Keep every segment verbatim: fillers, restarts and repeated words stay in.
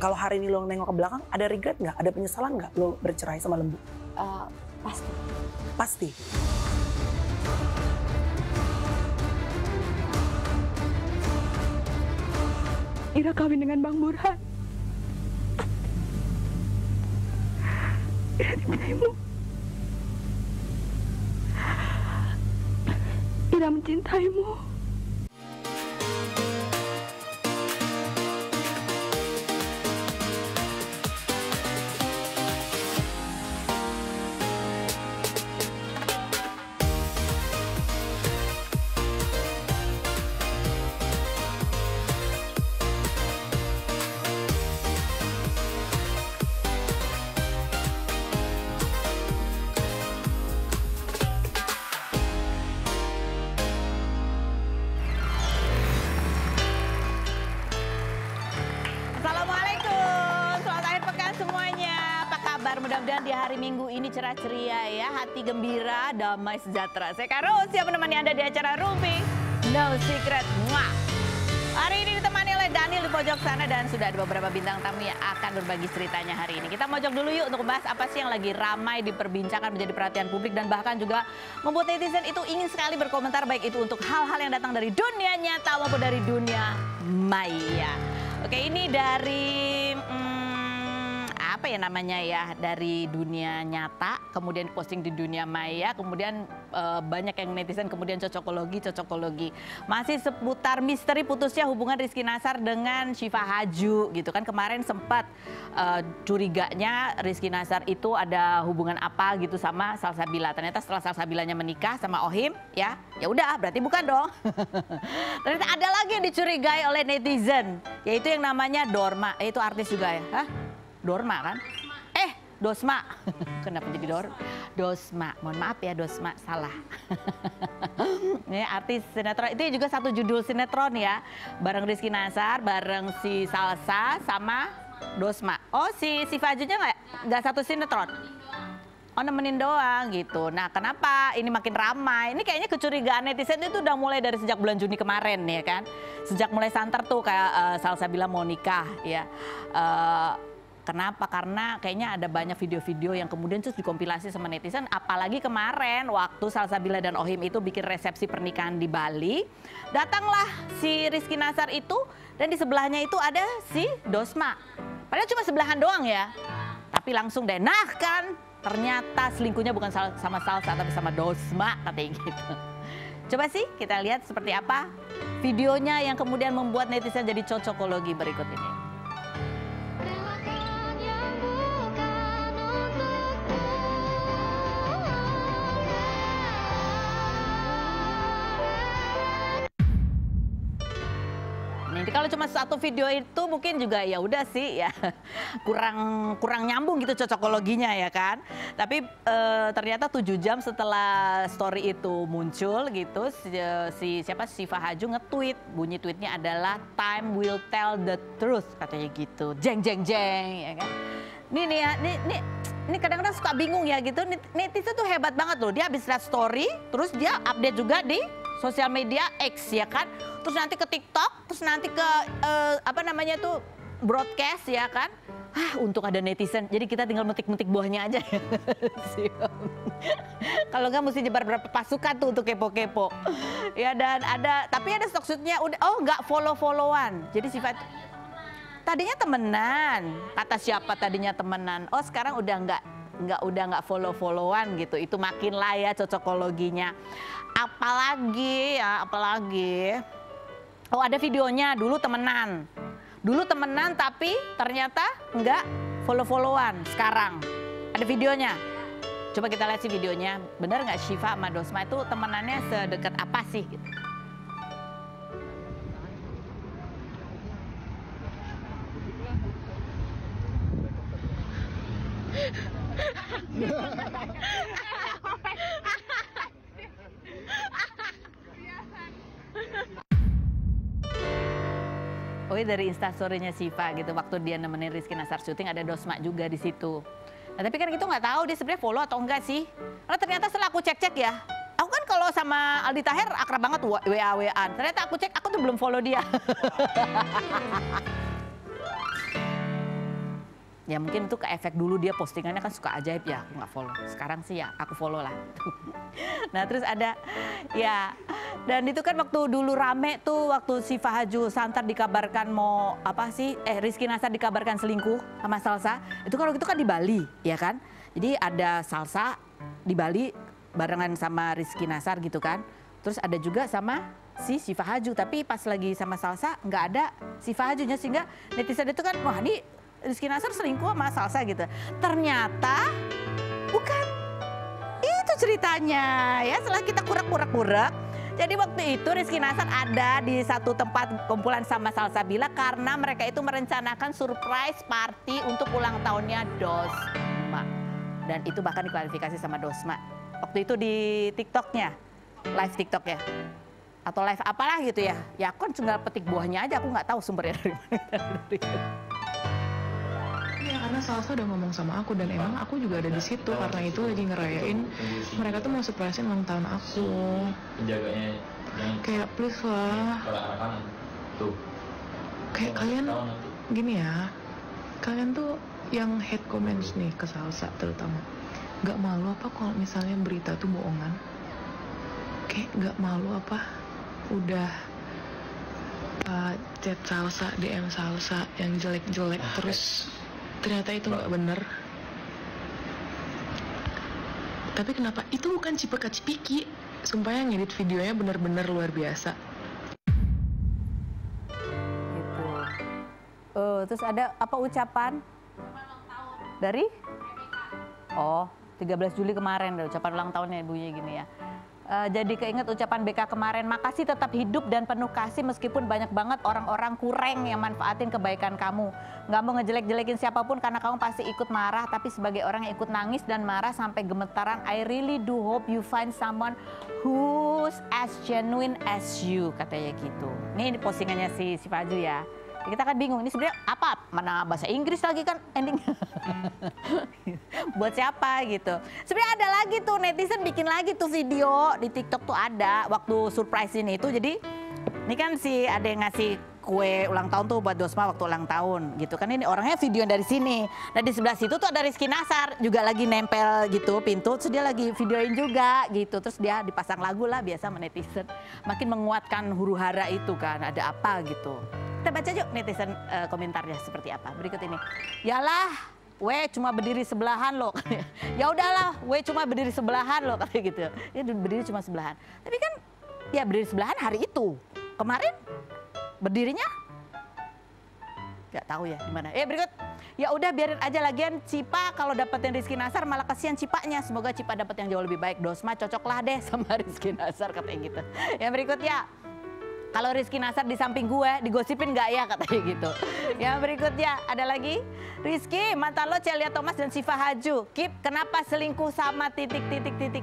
Kalau hari ini lo nengok ke belakang, ada regret nggak? Ada penyesalan nggak lo bercerai sama Lembu? Uh, pasti. Pasti? Ira kawin dengan Bang Burhan. Ira dipinaimu. Ira mencintaimu. Mudah-mudahan di hari Minggu ini cerah ceria ya, hati gembira, damai sejahtera. Saya Kak Rose yang menemani Anda di acara Rumpi No Secret. Mwah. Hari ini ditemani oleh Daniel di pojok sana dan sudah ada beberapa bintang tamu yang akan berbagi ceritanya hari ini. Kita mojok dulu yuk untuk membahas apa sih yang lagi ramai diperbincangkan menjadi perhatian publik dan bahkan juga membuat netizen itu ingin sekali berkomentar, baik itu untuk hal-hal yang datang dari dunia nyata maupun dari dunia maya. Oke, ini dari... Hmm, apa ya namanya ya, dari dunia nyata kemudian posting di dunia maya, kemudian e, banyak yang netizen kemudian cocokologi cocokologi masih seputar misteri putusnya hubungan Rizky Nasar dengan Syifa Hadju gitu kan. Kemarin sempat e, curiganya Rizky Nasar itu ada hubungan apa gitu sama Salsabila, ternyata setelah Salsabilanya menikah sama Ohim ya ya udah berarti bukan dong. Ternyata ada lagi yang dicurigai oleh netizen, yaitu yang namanya Dosma, eh, itu artis juga ya. Hah? Dosma kan? Eh, Dosma. Kenapa jadi dor? Dosma. Mohon maaf ya, Dosma salah. Ini artis sinetron, itu juga satu judul sinetron ya. Bareng Rizky Nasar, bareng si Salsa sama Dosma. Oh, si si Fajunya nggak nggak satu sinetron. Oh, nemenin doang gitu. Nah, kenapa ini makin ramai? Ini kayaknya kecurigaan netizen itu udah mulai dari sejak bulan Juni kemarin ya kan. Sejak mulai santer tuh kayak uh, Salsabila mau nikah ya. Uh, Kenapa? Karena kayaknya ada banyak video-video yang kemudian terus dikompilasi sama netizen. Apalagi kemarin waktu Salsabila dan Ohim itu bikin resepsi pernikahan di Bali. Datanglah si Rizky Nasar itu dan di sebelahnya itu ada si Dosma. Padahal cuma sebelahan doang ya. Tapi langsung deh, nah kan ternyata selingkuhnya bukan sama Salsa tapi sama Dosma katanya gitu. Coba sih kita lihat seperti apa videonya yang kemudian membuat netizen jadi cocokologi berikut ini. Jadi kalau cuma satu video itu mungkin juga ya udah sih ya, kurang kurang nyambung gitu cocokologinya ya kan. Tapi e, ternyata tujuh jam setelah story itu muncul gitu, si, si siapa Syifa Hadju nge-tweet, bunyi tweetnya adalah time will tell the truth katanya gitu, jeng jeng jeng ya kan. Nih nih ya, nih nih. Ini kadang-kadang suka bingung ya gitu, netizen tuh hebat banget loh, dia habis lihat story, terus dia update juga di sosial media X ya kan, terus nanti ke TikTok, terus nanti ke eh, apa namanya tuh broadcast ya kan. Hah, untung ada netizen, jadi kita tinggal metik-metik buahnya aja ya. Kalau nggak mesti nyebar berapa pasukan tuh untuk kepo-kepo. Ya dan ada, tapi ada maksudnya udah, oh nggak follow-followan, jadi sifat... Tadinya temenan, kata siapa tadinya temenan. Oh sekarang udah nggak nggak udah nggak follow-followan gitu. Itu makin lah ya cocokologinya. Apalagi ya, apalagi. Oh ada videonya, dulu temenan, dulu temenan tapi ternyata nggak follow-followan. Sekarang ada videonya. Coba kita lihat sih videonya. Bener nggak Syifa sama Dosma itu temenannya sedekat apa sih? Oh dari instastorynya Syifa gitu, waktu dia nemenin Rizky Nasar syuting ada Dosma juga di situ. Nah tapi kan kita nggak tahu dia sebenarnya follow atau enggak sih. Karena ternyata setelah aku cek-cek ya, aku kan kalau sama Aldi Tahir akrab banget W A W A-an. Ternyata aku cek, aku tuh belum follow dia. Ya mungkin itu ke efek dulu dia postingannya kan suka ajaib ya, aku nggak follow. Sekarang sih ya aku follow lah. Nah terus ada ya, dan itu kan waktu dulu rame tuh waktu si Fahaju Santar dikabarkan mau apa sih, eh Rizky Nasar dikabarkan selingkuh sama Salsa. Itu kalau gitu kan di Bali ya kan. Jadi ada Salsa di Bali barengan sama Rizky Nasar gitu kan. Terus ada juga sama si Syifa Hadju, tapi pas lagi sama Salsa nggak ada Syifa Hadjunya, sehingga netizen itu kan wah ini Rizky Nasar selingkuh sama Salsa gitu. Ternyata bukan itu ceritanya ya, setelah kita kurak-kurak-kurak. Jadi waktu itu Rizky Nasar ada di satu tempat kumpulan sama Salsabila karena mereka itu merencanakan surprise party untuk ulang tahunnya Dosma. Dan itu bahkan diklarifikasi sama Dosma. Waktu itu di TikToknya, live TikTok ya. Atau live apalah gitu ya, ya aku kan tinggal petik buahnya aja, aku nggak tahu sumbernya dari mana. Ya karena Salsa udah ngomong sama aku dan emang aku juga ada di situ karena itu lagi ngerayain, mereka tuh mau surprisein ulang tahun aku. Kayak please lah, kayak kalian gini ya, kalian tuh yang hate comments nih ke Salsa terutama, nggak malu apa kalau misalnya berita tuh bohongan? Kayak nggak malu apa? Udah uh, chat Salsa, D M Salsa yang jelek-jelek terus ternyata itu nggak bener. Tapi kenapa itu bukan cipika-cipiki? Sumpah yang ngedit videonya bener-bener luar biasa. Gitu. Oh, terus ada apa ucapan dari? Oh, tiga belas Juli kemarin ada ucapan ulang tahunnya ibunya gini ya. Uh, jadi keinget ucapan B K kemarin, makasih tetap hidup dan penuh kasih meskipun banyak banget orang-orang kurang yang manfaatin kebaikan kamu. Nggak mau ngejelek-jelekin siapapun karena kamu pasti ikut marah, tapi sebagai orang yang ikut nangis dan marah sampai gemetaran, I really do hope you find someone who's as genuine as you, katanya gitu. Ini postingannya si Syifa Hadju ya. Kita kan bingung, ini sebenarnya apa? Mana bahasa Inggris lagi kan endingnya. Buat siapa gitu. Sebenarnya ada lagi tuh netizen bikin lagi tuh video di TikTok tuh ada. Waktu surprise ini itu jadi, ini kan si ada yang ngasih kue ulang tahun tuh buat Dosma waktu ulang tahun gitu kan. Ini orangnya video dari sini. Nah di sebelah situ tuh ada Rizky Nasar juga lagi nempel gitu pintu. Terus dia lagi videoin juga gitu. Terus dia dipasang lagu lah biasa netizen. Makin menguatkan huru hara itu kan, ada apa gitu. Kita baca yuk netizen uh, komentarnya seperti apa. Berikut ini. Yalah, we cuma berdiri sebelahan loh. Ya udahlah, we cuma berdiri sebelahan loh kayak gitu. Dia berdiri cuma sebelahan. Tapi kan ya berdiri sebelahan hari itu. Kemarin berdirinya nggak tahu ya gimana. Eh berikut. Ya udah biarin aja lagian Cipa kalau dapetin Rizky Nasar malah kasihan Cipanya. Semoga Cipa dapat yang jauh lebih baik. Dosma cocoklah deh sama Rizky Nasar katanya gitu. Yang berikut ya. Kalau Rizky Nasar di samping gue, digosipin gak ya katanya gitu. Yang berikutnya ada lagi. Rizky, mantan lo Celia Thomas dan Syifa Hadju. Kip, kenapa selingkuh sama titik-titik-titik?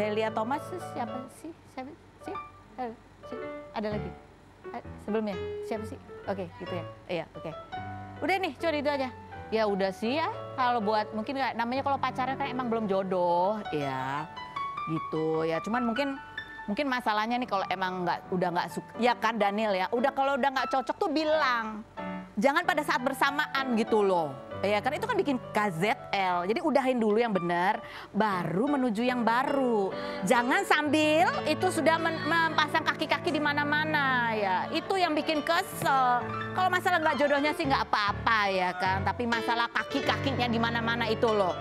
Celia Thomas siapa sih? Siapa sih? Ada lagi? Sebelumnya? Siapa sih? Oke, gitu ya. Iya, oke. Udah nih, cuma itu aja. Ya udah sih ya. Kalau buat, mungkin gak, namanya kalau pacarnya kan emang belum jodoh. Ya, gitu. Ya, cuman mungkin... Mungkin masalahnya nih kalau emang nggak udah nggak suka, ya kan Daniel ya, udah kalau udah nggak cocok tuh bilang, jangan pada saat bersamaan gitu loh, ya kan itu kan bikin K Z L, jadi udahin dulu yang benar, baru menuju yang baru, jangan sambil itu sudah mempasang kaki-kaki di mana-mana ya, itu yang bikin kesel. Kalau masalah nggak jodohnya sih nggak apa-apa ya kan, tapi masalah kaki-kakinya di mana-mana itu loh,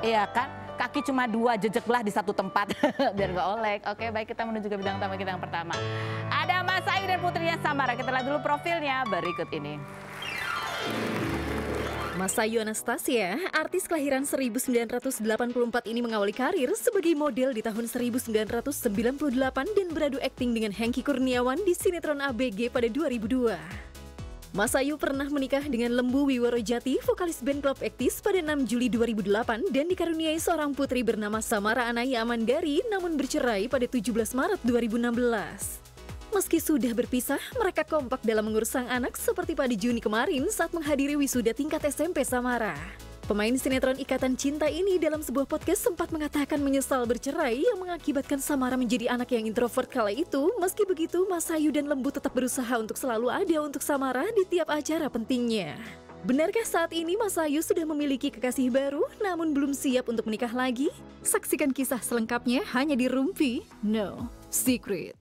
ya kan. Kaki cuma dua, jejeklah di satu tempat biar nggak olek. Oke, baik kita menuju ke bidang tamu kita yang pertama. Ada Masayu dan putrinya Samara. Kita lihat dulu profilnya berikut ini. Masayu Anastasia, artis kelahiran seribu sembilan ratus delapan puluh empat ini mengawali karir sebagai model di tahun seribu sembilan ratus sembilan puluh delapan dan beradu akting dengan Hengki Kurniawan di sinetron A B G pada dua ribu dua. Masayu pernah menikah dengan Lembu Wiworojati, vokalis band klub Ektis pada enam Juli dua ribu delapan dan dikaruniai seorang putri bernama Samara Anai Amandari namun bercerai pada tujuh belas Maret dua ribu enam belas. Meski sudah berpisah, mereka kompak dalam mengurus sang anak seperti pada Juni kemarin saat menghadiri wisuda tingkat S M P Samara. Pemain sinetron Ikatan Cinta ini dalam sebuah podcast sempat mengatakan menyesal bercerai yang mengakibatkan Samara menjadi anak yang introvert kala itu. Meski begitu, Masayu dan Lembu tetap berusaha untuk selalu ada untuk Samara di tiap acara pentingnya. Benarkah saat ini Masayu sudah memiliki kekasih baru namun belum siap untuk menikah lagi? Saksikan kisah selengkapnya hanya di Rumpi No Secret.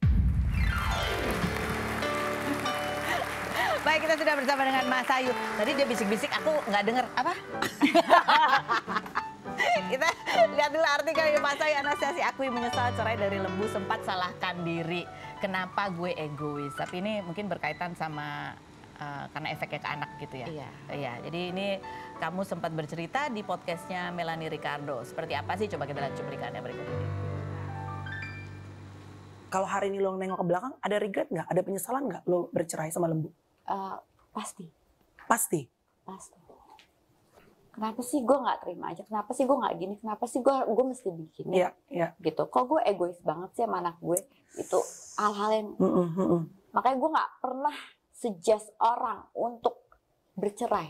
Baik, kita sudah bersama dengan Masayu. Tadi dia bisik-bisik, aku nggak dengar apa. Kita lihat dulu artikel dari Masayu Anastasia. Akui menyesal cerai dari Lembu, sempat salahkan diri. Kenapa gue egois? Tapi ini mungkin berkaitan sama uh, karena efeknya ke anak gitu ya. Iya. Uh, iya. Jadi ini kamu sempat bercerita di podcastnya Melanie Ricardo. Seperti apa sih? Coba kita lihat cuplikannya berikut ini. Kalau hari ini lo nengok ke belakang, ada regret nggak? Ada penyesalan nggak lo bercerai sama Lembu? Uh, pasti. Pasti? Pasti. Kenapa sih gue nggak terima aja? Kenapa sih gue nggak gini? Kenapa sih gue gue mesti bikin ya? Yeah, yeah. Gitu. Kok gue egois banget sih sama anak gue? Itu hal-hal yang mm -mm, mm -mm. makanya gue nggak pernah suggest orang untuk bercerai.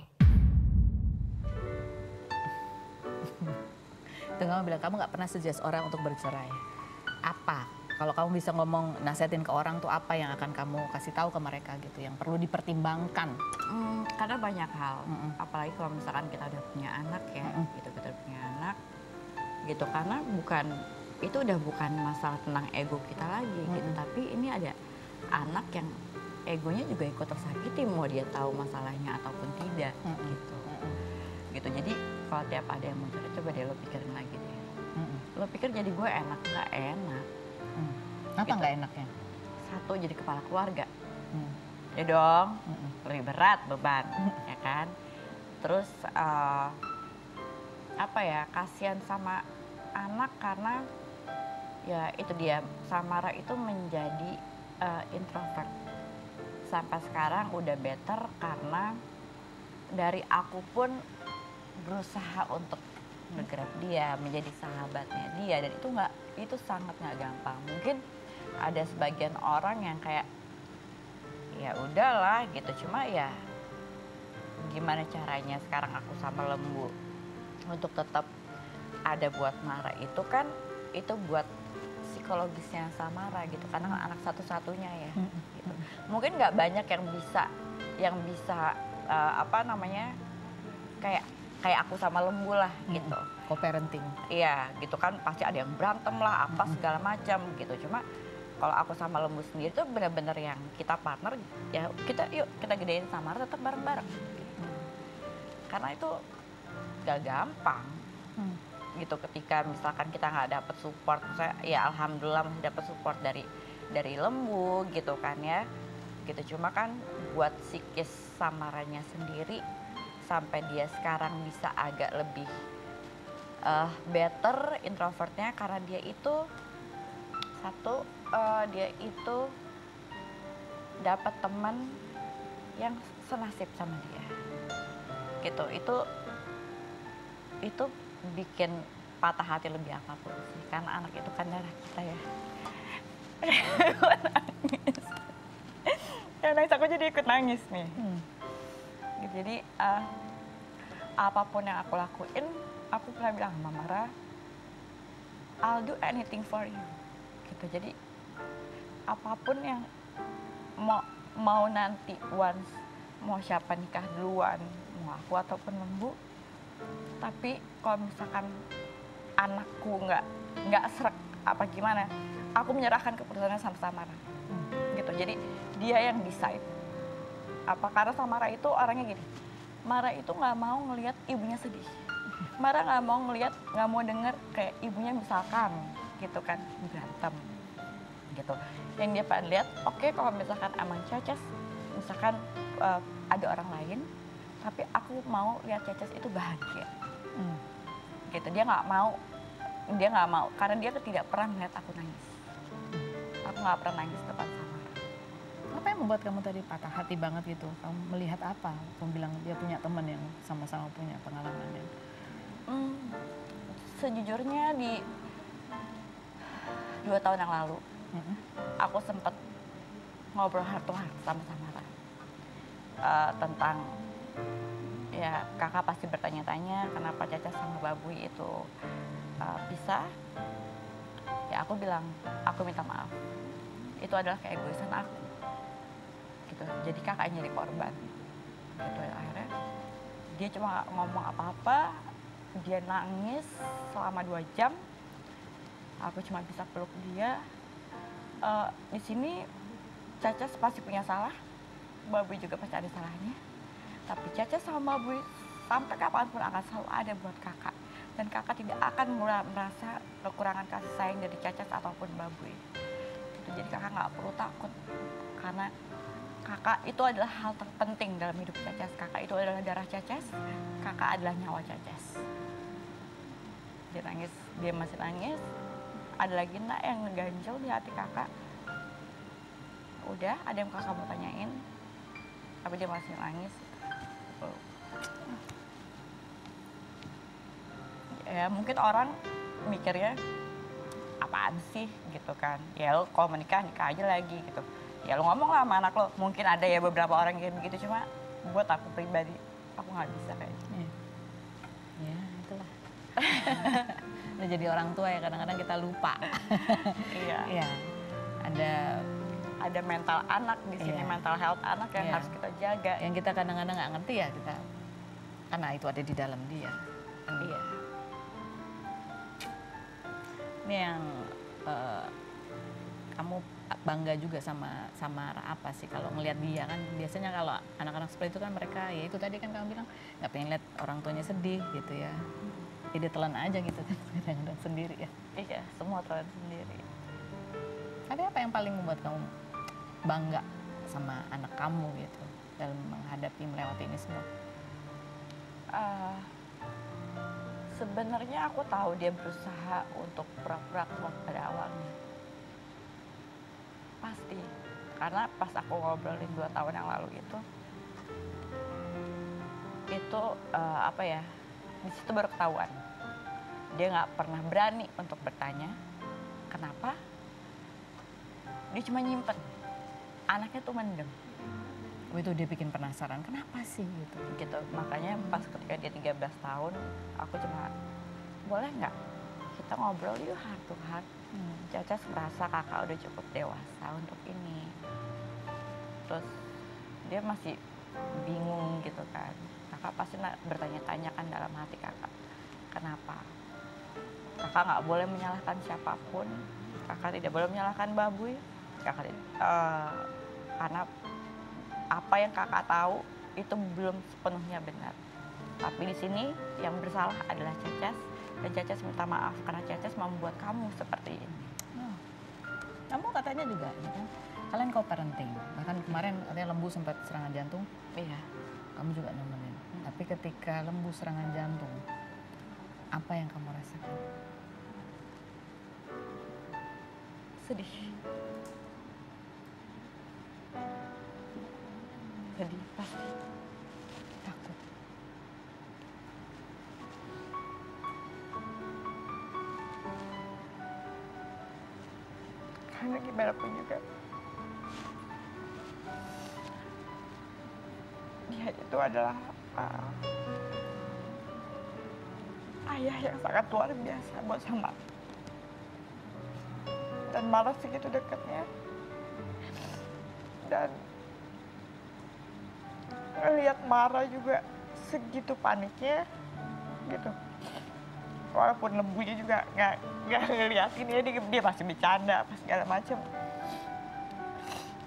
Tengah bilang kamu nggak pernah suggest orang untuk bercerai. Apa? Kalau kamu bisa ngomong nasihatin ke orang tuh apa yang akan kamu kasih tahu ke mereka gitu, yang perlu dipertimbangkan? Hmm, karena banyak hal, mm -mm. apalagi kalau misalkan kita udah punya anak ya, mm -mm. gitu kita punya anak, gitu karena bukan itu udah bukan masalah tentang ego kita lagi, mm -mm. gitu, tapi ini ada anak yang egonya juga ikut tersakiti mau dia tahu masalahnya ataupun tidak, mm -mm. gitu, mm -mm. gitu. Jadi kalau tiap ada yang muncul coba deh lo pikirin lagi deh, mm -mm. lo pikir jadi gue enak nggak enak? Apa nggak gitu. Enaknya? Satu, jadi kepala keluarga. Hmm. Ya dong, hmm. lebih berat beban, hmm. ya kan? Terus, uh, apa ya, kasihan sama anak karena ya itu dia, Samara itu menjadi uh, introvert. Sampai sekarang udah better karena dari aku pun berusaha untuk ngegrab dia, menjadi sahabatnya dia. Dan itu nggak, itu sangat nggak gampang. Mungkin ada sebagian orang yang kayak ya udahlah gitu, cuma ya gimana caranya sekarang aku sama Lembu untuk tetap ada buat Mara itu kan, itu buat psikologisnya Samara gitu karena anak satu-satunya ya gitu. Mungkin nggak banyak yang bisa yang bisa uh, apa namanya kayak kayak aku sama Lembu lah gitu. Co-parenting. Iya gitu kan, pasti ada yang berantem lah apa segala macam gitu. Cuma kalau aku sama Lembu sendiri tuh benar-benar yang kita partner ya, kita yuk kita gedein Samara tetap bareng-bareng. Gitu. Karena itu gak gampang hmm. gitu ketika misalkan kita nggak dapet support, saya ya alhamdulillah masih dapet support dari dari Lembu gitu kan ya. Gitu cuma kan buat psikis Samaranya sendiri sampai dia sekarang bisa agak lebih uh, better introvertnya karena dia itu satu uh, dia itu dapat teman yang senasib sama dia gitu, itu itu bikin patah hati lebih apapun sih karena anak itu kan darah kita ya. Nangis ya, nangis aku jadi ikut nangis nih. hmm. Jadi uh, apapun yang aku lakuin, aku pernah bilang sama Mara, I'll do anything for you. Gitu. Jadi apapun yang mau, mau nanti once, mau siapa nikah duluan, mau aku ataupun Lembu, tapi kalau misalkan anakku nggak nggak srek apa gimana, aku menyerahkan keputusannya sama Samara. Hmm. Gitu. Jadi dia yang decide. Apa karena Samara itu orangnya gini, Mara itu nggak mau ngelihat ibunya sedih, Mara nggak mau ngelihat, nggak mau denger kayak ibunya misalkan gitu kan berantem gitu. Yang dia pengen lihat, oke okay, kalau misalkan emang Ceces misalkan uh, ada orang lain, tapi aku mau lihat Ceces itu bahagia, hmm. gitu. Dia nggak mau, dia nggak mau karena dia tidak pernah melihat aku nangis, aku nggak pernah nangis depan Samara. Apa yang membuat kamu tadi patah hati banget gitu? Kamu melihat apa? Kamu bilang dia punya teman yang sama-sama punya pengalaman yang... Hmm, sejujurnya di dua tahun yang lalu, mm-hmm. aku sempat ngobrol heart to heart sama Samara uh, tentang ya kakak pasti bertanya-tanya kenapa Caca sama Babuy itu uh, pisah. Ya aku bilang, aku minta maaf. Itu adalah keegoisan aku. Gitu. Jadi kakaknya jadi korban gitu. Akhirnya dia cuma ngomong apa-apa, dia nangis selama dua jam. Aku cuma bisa peluk dia. Uh, di sini Caca pasti punya salah, Babu juga pasti ada salahnya. Tapi Caca sama Babu sampai kapanpun akan selalu ada buat kakak. Dan kakak tidak akan merasa kekurangan kasih sayang dari Caca ataupun Babu. Jadi kakak nggak perlu takut, karena kakak itu adalah hal terpenting dalam hidup Caca. Kakak itu adalah darah Caca, kakak adalah nyawa Caca. Dia nangis, dia masih nangis. Ada lagi nak yang ngeganjel di hati kakak? Udah, ada yang kakak mau tanyain, tapi dia masih nangis. Oh. Ya mungkin orang mikirnya apaan sih gitu kan, ya lo kalau menikah nikah aja lagi gitu, ya lo ngomong lah sama anak lo. Mungkin ada ya beberapa orang yang begitu, cuma buat aku pribadi aku nggak bisa kayaknya. Ya, ya itulah. Udah jadi orang tua ya kadang-kadang kita lupa. Iya. Ya, ada ada mental anak di sini, ya. Mental health anak yang ya. Harus kita jaga. Yang kita kadang-kadang nggak ngerti ya kita, karena itu ada di dalam dia. Iya. Ini yang uh, kamu bangga juga sama sama apa sih kalau ngelihat dia kan, biasanya kalau anak-anak seperti itu kan mereka ya itu tadi kan kamu bilang nggak pengen lihat orang tuanya sedih gitu ya, jadi telan aja gitu kan kadang-kadang sendiri ya. Iya, semua telan sendiri. Tapi apa yang paling membuat kamu bangga sama anak kamu gitu dalam menghadapi melewati ini semua? Uh... Sebenarnya aku tahu dia berusaha untuk pura-pura kuat pada awalnya. Pasti. Karena pas aku ngobrolin dua tahun yang lalu itu, itu uh, apa ya, di situ baru ketahuan. Dia nggak pernah berani untuk bertanya, kenapa? Dia cuma nyimpen. Anaknya tuh mendem. Itu dia bikin penasaran, kenapa sih gitu. Gitu. Makanya pas ketika dia tiga belas tahun, aku cuma, boleh nggak kita ngobrol yuk heart to heart. Hmm. Caca merasa kakak udah cukup dewasa untuk ini. Terus dia masih bingung gitu kan. Kakak pasti bertanya-tanya kan dalam hati kakak, kenapa? Kakak nggak boleh menyalahkan siapapun. Kakak tidak boleh menyalahkan Babuy. Kakak uh, karena apa yang kakak tahu itu belum sepenuhnya benar. Tapi di sini yang bersalah adalah Cacas, dan Cacas minta maaf karena Cacas membuat kamu seperti ini. Oh. Kamu katanya juga, gitu. Kalian co-parenting. Bahkan kemarin katanya Lembu sempat serangan jantung. Iya. Kamu juga nemenin. Hmm. Tapi ketika Lembu serangan jantung, apa yang kamu rasakan? Sedih. Jadi pasti takut. Karena gimana pun juga, dia itu adalah uh, ayah yang sangat luar biasa buat sama. Dan malah segitu dekatnya. Dan lihat Mara juga segitu paniknya gitu, walaupun Lembunya juga nggak nggak ngeliatin ya, dia dia masih bercanda pas segala macem.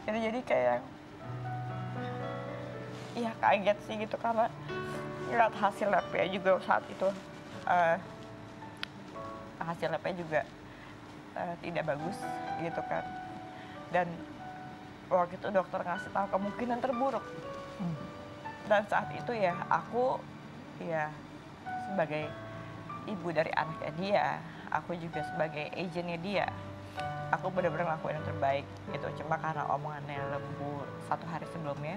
Jadi jadi kayak ya kaget sih gitu, karena ngeliat hasil labnya juga saat itu uh, hasil labnya juga uh, tidak bagus gitu kan, dan waktu itu dokter ngasih tahu kemungkinan terburuk. Hmm. Dan saat itu ya aku ya sebagai ibu dari anaknya dia, aku juga sebagai agennya dia, aku benar-benar ngelakuin yang terbaik gitu. Cuma karena omongannya Lembu satu hari sebelumnya,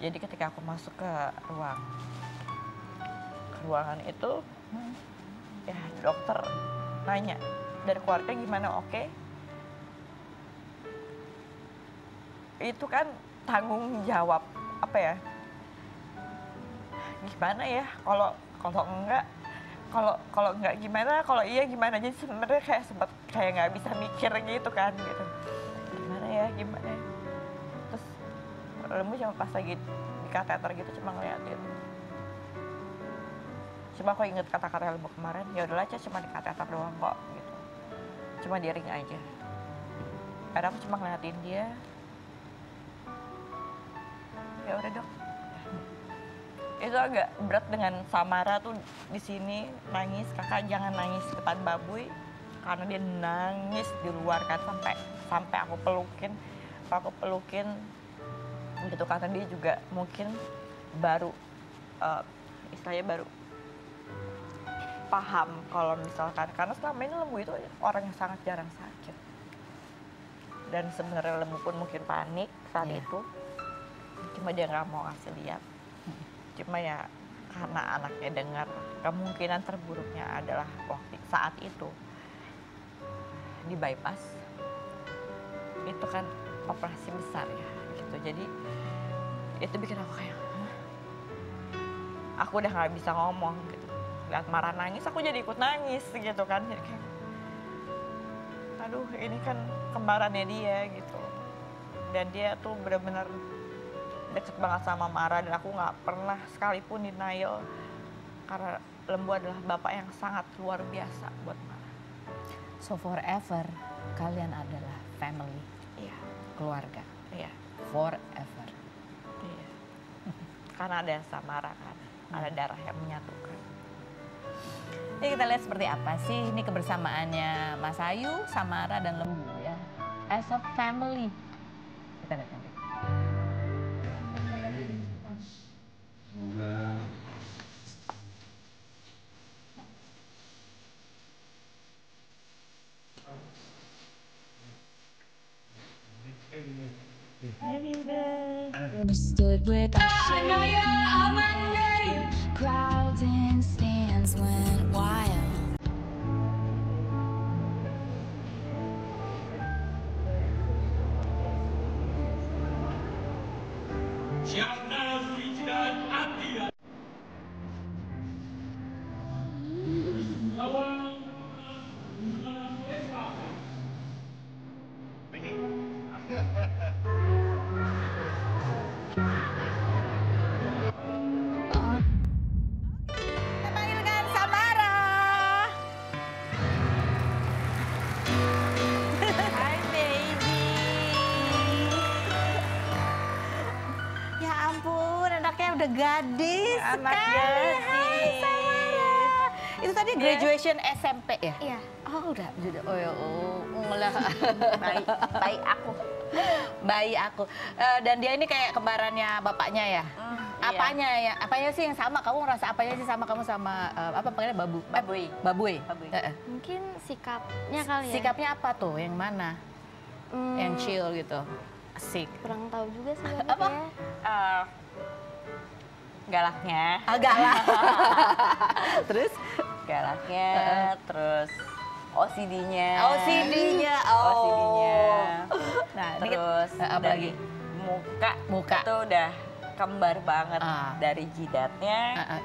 jadi ketika aku masuk ke ruang ke ruangan itu, hmm. ya dokter nanya dari keluarga gimana, oke? Okay? Itu kan tanggung jawab apa ya? Gimana ya kalau kalau enggak, kalau kalau enggak gimana, kalau iya gimana. Jadi sebenarnya kayak sempat kayak nggak bisa mikir gitu kan gitu, gimana ya gimana ya? Terus Lembu cuma pas lagi di kateter gitu cuma ngeliatin, Cuma aku inget kata-kata Lembu kemarin, ya udahlah Ca, cuma dikata-kata doang kok gitu. Cuma diring aja. Karena aku cuma ngeliatin dia. Ya udah dok. Itu agak berat dengan Samara tuh di sini nangis. Kakak jangan nangis depan babuy, karena dia nangis di luar kan sampai sampai aku pelukin, aku pelukin gitu, karena dia juga mungkin baru uh, istilahnya baru paham kalau misalkan, karena selama ini Lembu itu orang yang sangat jarang sakit, dan sebenarnya Lembu pun mungkin panik saat yeah. itu, cuma dia nggak mau ngasih lihat, cuma ya karena anaknya dengar kemungkinan terburuknya adalah waktu saat itu di bypass itu kan operasi besar ya gitu, jadi itu bikin aku kayak Hah? aku udah nggak bisa ngomong gitu. Lihat marah nangis, aku jadi ikut nangis gitu kan. Jadi kayak, aduh ini kan kembarannya dia gitu. Dan dia tuh benar-benar deket banget sama Mara, dan aku nggak pernah sekalipun denial. Karena Lembu adalah bapak yang sangat luar biasa buat Mara. So forever, kalian adalah family. Iya. Keluarga. Iya. Forever. Iya. Karena ada Samara kan, hmm. ada darah yang menyatukan. Ini kita lihat seperti apa sih ini kebersamaannya Masayu, Samara, dan Lembu ya. As a family. Kita lihat nanti. Semoga stood with Anaya Amandari, crowds and stands went wild. Gadis sekali, hai Samara. Itu tadi graduation yeah. S M P ya? Iya. Oh udah, udah. Oh ya, oh. Baik, baik aku. Baik aku. Uh, dan dia ini kayak kembarannya bapaknya ya? Mm, apanya iya. ya? Apanya sih yang sama? Kamu ngerasa apanya sih sama kamu sama, uh, apa panggilnya, babu? Babuy. Babuy. Babuy. Uh -uh. Mungkin sikapnya kali ya? Sikapnya apa tuh? Yang mana? Mm. Yang chill gitu? Asik. Kurang tahu juga sih. Apa? Ya. Uh, Galaknya, oh, galak. Terus galaknya, uh. terus O C D-nya, O C D-nya, oh. O C D-nya. Nah, terus dikit, apa lagi? Muka, muka itu udah kembar banget uh. dari jidatnya, uh -uh.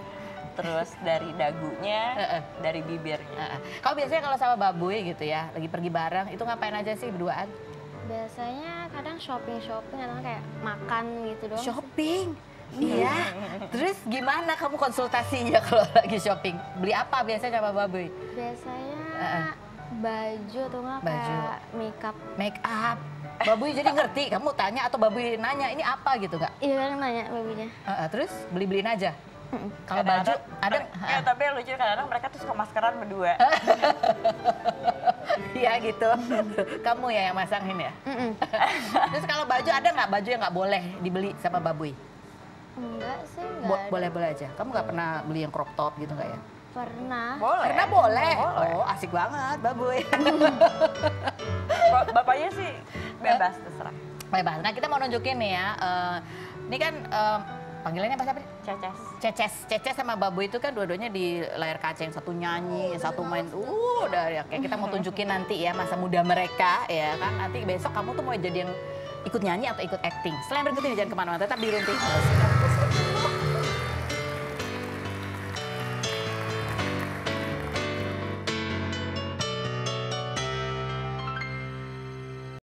terus dari dagunya, uh -uh. dari bibirnya. Uh -uh. Kau biasanya kalau sama babuy gitu ya, lagi pergi bareng, itu ngapain aja sih berduaan? Biasanya kadang shopping-shopping, kadang kayak makan gitu doang. Shopping? Sih. Iya, terus gimana kamu konsultasinya kalau lagi shopping? Beli apa biasanya sama babuy? Biasanya uh, baju atau nggak kayak make up. Make up. Babuy jadi ngerti, kamu tanya atau babuy nanya ini apa gitu nggak? Iya kan nanya babuinya. Uh, uh, terus beli-beliin aja? Uh, kalau baju ada? Ya, tapi yang lucu kadang-kadang mereka tuh suka maskeran berdua. Iya gitu. Kamu ya yang masangin ya? Uh -uh. Terus kalau baju ada nggak baju yang nggak boleh dibeli sama babuy? Enggak sih, enggak. Boleh-boleh aja. Kamu nggak pernah beli yang crop top gitu nggak ya? Pernah. Boleh. Karena boleh. boleh. Oh, asik banget, babuy. Bapaknya sih bebas, terserah. Bebas. Nah, kita mau nunjukin nih ya. Uh, ini kan uh, panggilannya apa siapa? Ceces. Ceces. Ceces sama babuy itu kan dua-duanya di layar kaca, yang satu nyanyi, yang satu main. Uh, udah ya. Kayak kita mau tunjukin nanti ya masa muda mereka ya kan. Nanti besok kamu tuh mau jadi yang ikut nyanyi atau ikut acting. Selain berikut ini jangan kemana-mana, tetap di Rumpi.